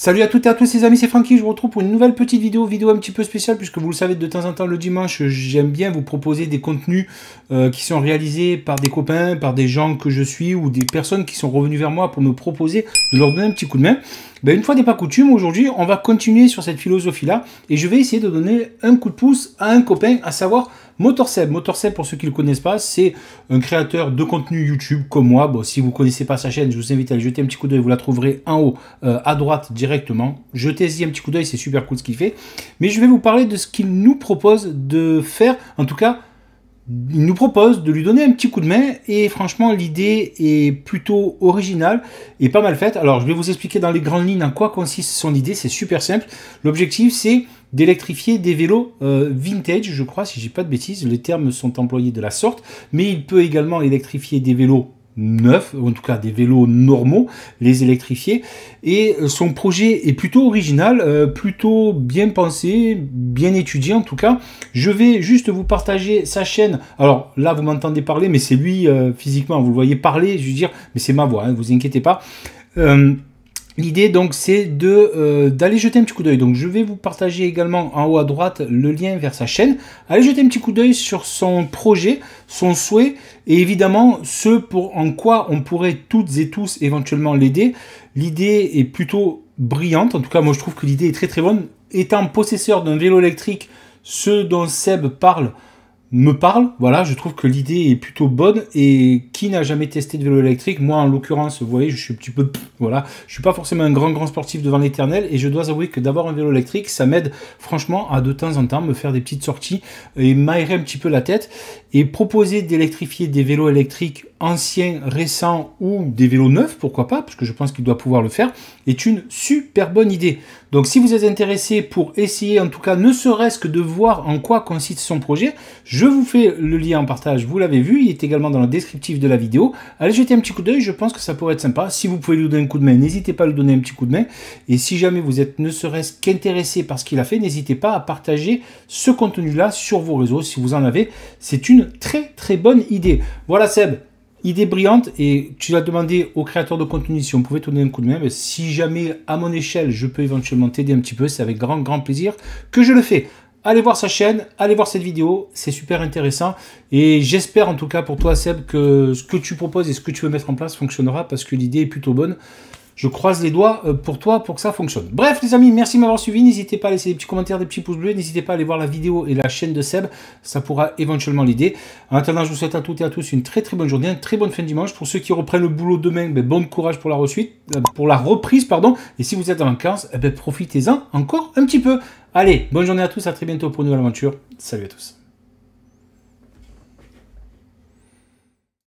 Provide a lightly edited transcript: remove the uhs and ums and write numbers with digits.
Salut à toutes et à tous les amis, c'est Francky, je vous retrouve pour une nouvelle petite vidéo un petit peu spéciale, puisque vous le savez, de temps en temps le dimanche, j'aime bien vous proposer des contenus qui sont réalisés par des copains, par des gens que je suis ou des personnes qui sont revenues vers moi pour me proposer de leur donner un petit coup de main. Ben, une fois n'est pas coutume, aujourd'hui on va continuer sur cette philosophie-là et je vais essayer de donner un coup de pouce à un copain, à savoir Motorseb. Motorseb, pour ceux qui ne le connaissent pas, c'est un créateur de contenu YouTube comme moi. Bon, si vous ne connaissez pas sa chaîne, je vous invite à aller jeter un petit coup d'œil. Vous la trouverez en haut, à droite directement. Jetez-y un petit coup d'œil, c'est super cool ce qu'il fait. Mais je vais vous parler de ce qu'il nous propose de faire. En tout cas, il nous propose de lui donner un petit coup de main. Et franchement, l'idée est plutôt originale et pas mal faite. Alors, je vais vous expliquer dans les grandes lignes en quoi consiste son idée. C'est super simple. L'objectif, c'est d'électrifier des vélos vintage, je crois, si j'ai pas de bêtises, les termes sont employés de la sorte, mais il peut également électrifier des vélos neufs, en tout cas des vélos normaux, les électrifier. Et son projet est plutôt original, plutôt bien pensé, bien étudié en tout cas. Je vais juste vous partager sa chaîne. Alors là, vous m'entendez parler, mais c'est lui physiquement, vous le voyez parler, je veux dire, mais c'est ma voix, hein, vous inquiétez pas. L'idée donc c'est d'aller jeter un petit coup d'œil. Donc je vais vous partager également en haut à droite le lien vers sa chaîne. Allez jeter un petit coup d'œil sur son projet, son souhait et évidemment ce en quoi on pourrait toutes et tous éventuellement l'aider. L'idée est plutôt brillante, en tout cas moi je trouve que l'idée est très très bonne. Étant possesseur d'un vélo électrique, ce dont Seb parle me parle, voilà, je trouve que l'idée est plutôt bonne. Et qui n'a jamais testé de vélo électrique? Moi en l'occurrence, vous voyez, je suis un petit peu, voilà, je suis pas forcément un grand sportif devant l'éternel, et je dois avouer que d'avoir un vélo électrique, ça m'aide franchement à de temps en temps me faire des petites sorties et m'aérer un petit peu la tête. Et proposer d'électrifier des vélos électriques anciens, récents ou des vélos neufs, pourquoi pas, parce que je pense qu'il doit pouvoir le faire, est une super bonne idée. Donc si vous êtes intéressé pour essayer, en tout cas ne serait-ce que de voir en quoi consiste son projet, je vous fais le lien en partage, vous l'avez vu, il est également dans le descriptif de la vidéo. Allez jeter un petit coup d'œil, je pense que ça pourrait être sympa. Si vous pouvez lui donner un coup de main, n'hésitez pas à lui donner un petit coup de main. Et si jamais vous êtes ne serait-ce qu'intéressé par ce qu'il a fait, n'hésitez pas à partager ce contenu-là sur vos réseaux si vous en avez. C'est une très très bonne idée. Voilà Seb, idée brillante, et tu as demandé aux créateurs de contenu si on pouvait te donner un coup de main. Mais si jamais à mon échelle je peux éventuellement t'aider un petit peu, c'est avec grand plaisir que je le fais. Allez voir sa chaîne, allez voir cette vidéo, c'est super intéressant. Et j'espère en tout cas pour toi Seb que ce que tu proposes et ce que tu veux mettre en place fonctionnera, parce que l'idée est plutôt bonne. Je croise les doigts pour toi pour que ça fonctionne. Bref les amis, merci de m'avoir suivi. N'hésitez pas à laisser des petits commentaires, des petits pouces bleus. N'hésitez pas à aller voir la vidéo et la chaîne de Seb. Ça pourra éventuellement l'aider. En attendant, je vous souhaite à toutes et à tous une très très bonne journée, une très bonne fin de dimanche. Pour ceux qui reprennent le boulot demain, ben, bon courage pour la reprise. Pardon. Et si vous êtes en vacances, ben, profitez-en encore un petit peu. Allez, bonne journée à tous, à très bientôt pour une nouvelle aventure. Salut à tous.